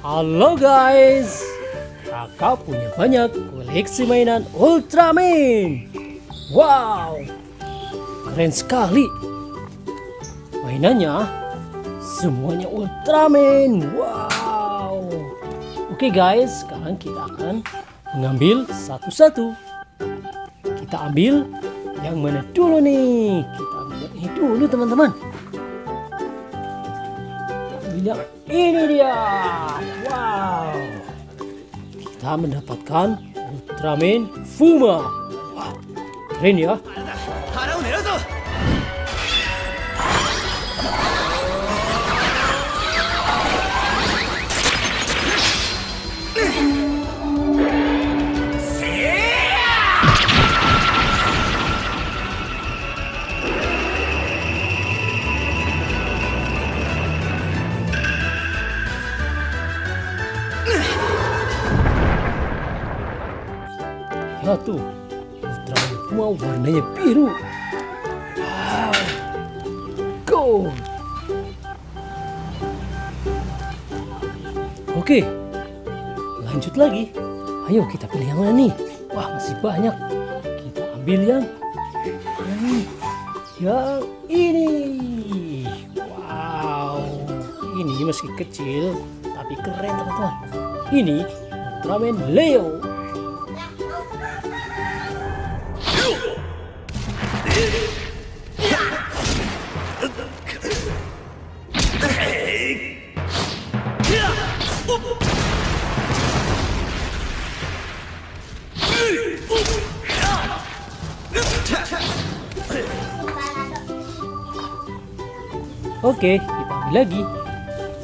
Halo guys, kakak punya banyak koleksi mainan Ultraman. Wow, keren sekali. Mainannya semuanya Ultraman. Wow. Oke guys, sekarang kita akan mengambil satu-satu. Kita ambil yang mana dulu nih? Kita ambil ini dulu teman-teman. Ini dia. Wow. Kita mendapatkan Ultraman Fuma. Wow. Keren ya. Tuh, Ultraman Kuma warnanya biru. Wow, gold. Oke, lanjut lagi. Ayo kita pilih yang mana nih? Wah, masih banyak. Kita ambil yang ini. Wow, ini meski kecil tapi keren teman-teman. Ini Ultraman Leo. Oke, kita ambil lagi.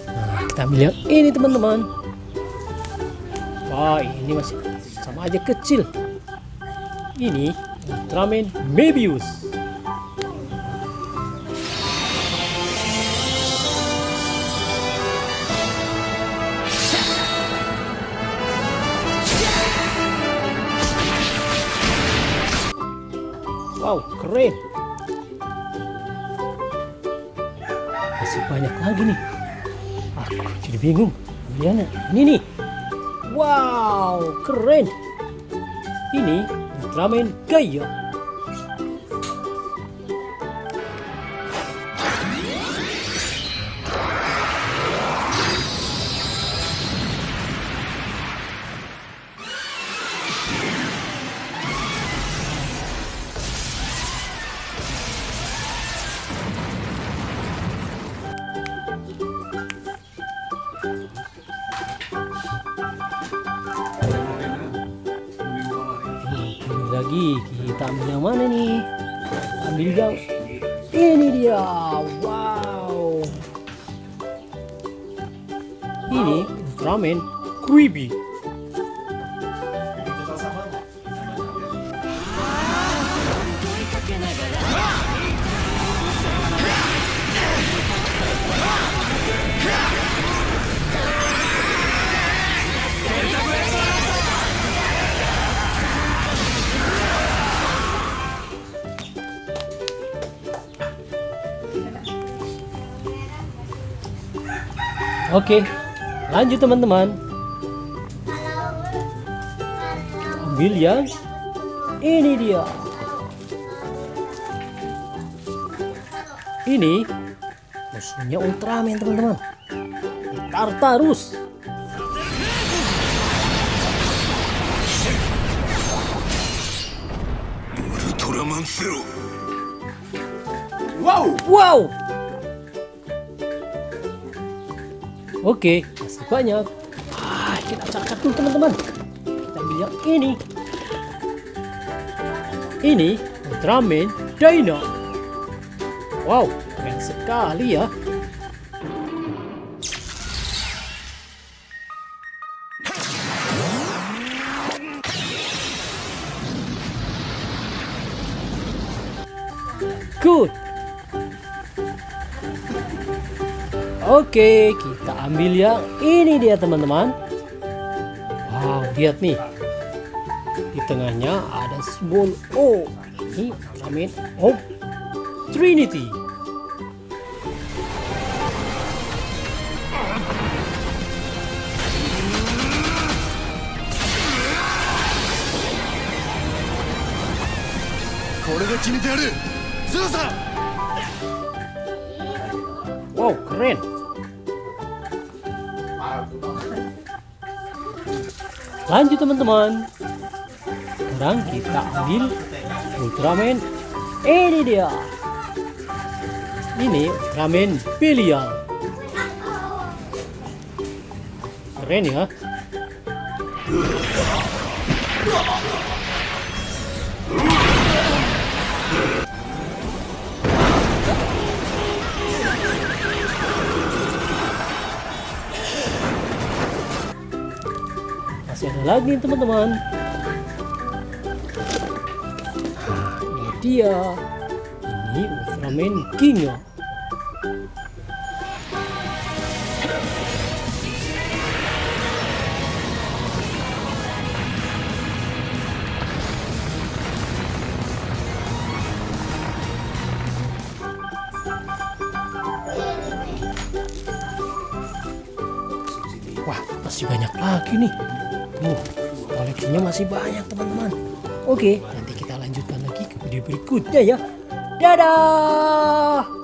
Nah, kita ambil yang ini teman-teman. Wah, ini masih sama aja kecil. Ini Ultraman Mebius. Wow, keren. Masih banyak lagi nih. Aku jadi bingung. Lihatnya, ini nih. Wow, keren. Ini Ultraman Gaia. Kita ambil yang mana nih? Ambil yang ini dia. Wow. Ini Ultraman Kumal. Oke, lanjut teman-teman. Kita ambil yang ini dia. Ini musuhnya Ultraman teman-teman. Tartarus. Wow, wow. Oke, masih banyak. Kita cacat dulu teman-teman. Kita ambil yang ini. Ini Ultraman Dino. Wow, keren sekali ya. Good. Oke, kita ambil yang ini dia teman-teman. Wow, lihat nih. Di tengahnya ada simbol O. Ini Ultraman Trinity. Wow, keren. Lanjut teman-teman. Sekarang kita ambil Ultraman. Ini dia. Ini Ultraman Belial. Keren ya. Masih ada lagi teman-teman. Ini dia. Ini Ultraman King ya. Wah, masih banyak lagi nih. Tuh, koleksinya masih banyak teman-teman. Oke, nanti kita lanjutkan lagi ke video berikutnya ya. Dadah.